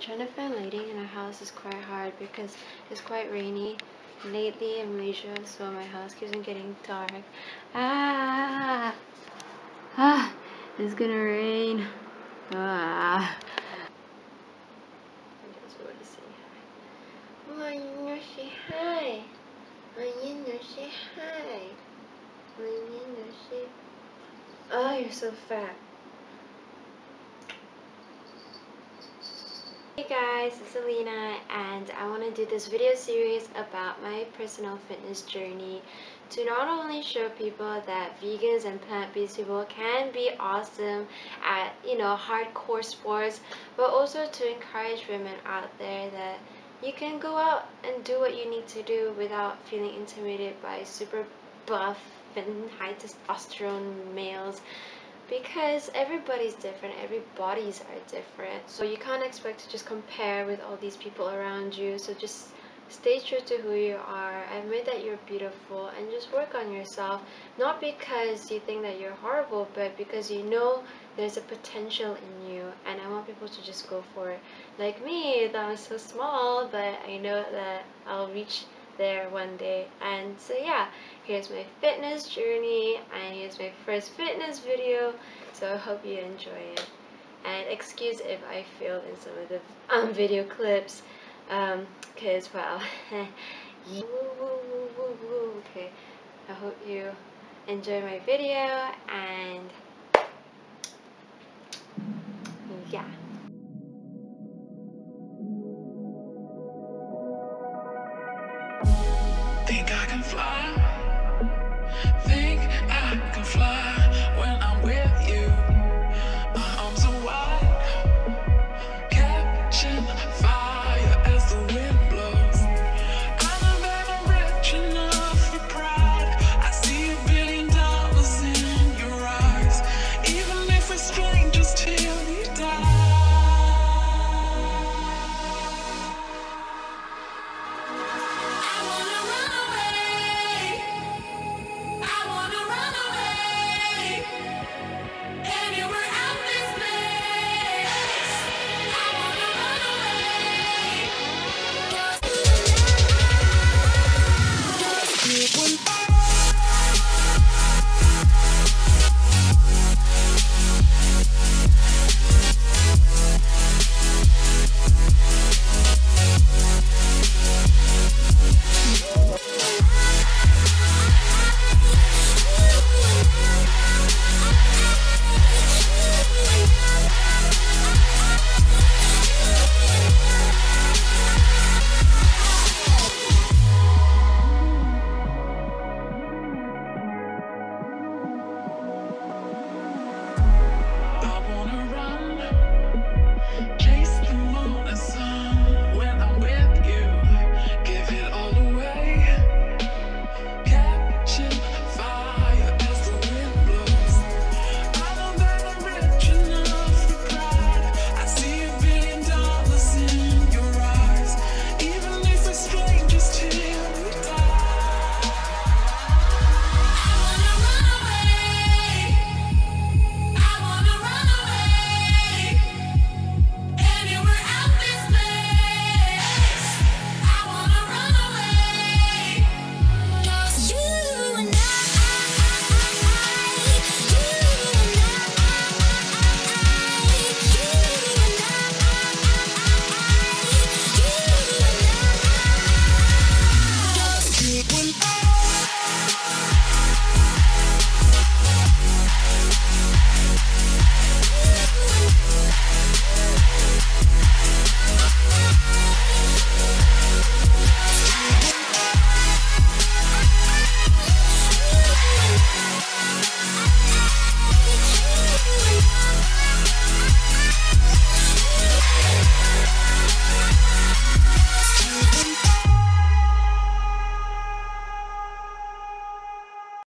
Trying to find lighting in a house is quite hard because it's quite rainy lately in Malaysia, so my house keeps on getting dark. It's gonna rain. Oh, you're so fat. Hey guys, it's Alina, and I want to do this video series about my personal fitness journey to not only show people that vegans and plant-based people can be awesome at, you know, hardcore sports, but also to encourage women out there that you can go out and do what you need to do without feeling intimidated by super buff and high testosterone males. Because everybody's different, every bodies are different, so you can't expect to just compare with all these people around you. So just stay true to who you are, admit that you're beautiful, and just work on yourself, not because you think that you're horrible, but because you know there's a potential in you. And I want people to just go for it, like me, that was so small, but I know that I'll reach there one day. And so yeah, here's my fitness journey, and here's my first fitness video, so I hope you enjoy it. And excuse if I failed in some of the video clips, cause wow. Okay, I hope you enjoy my video, and yeah.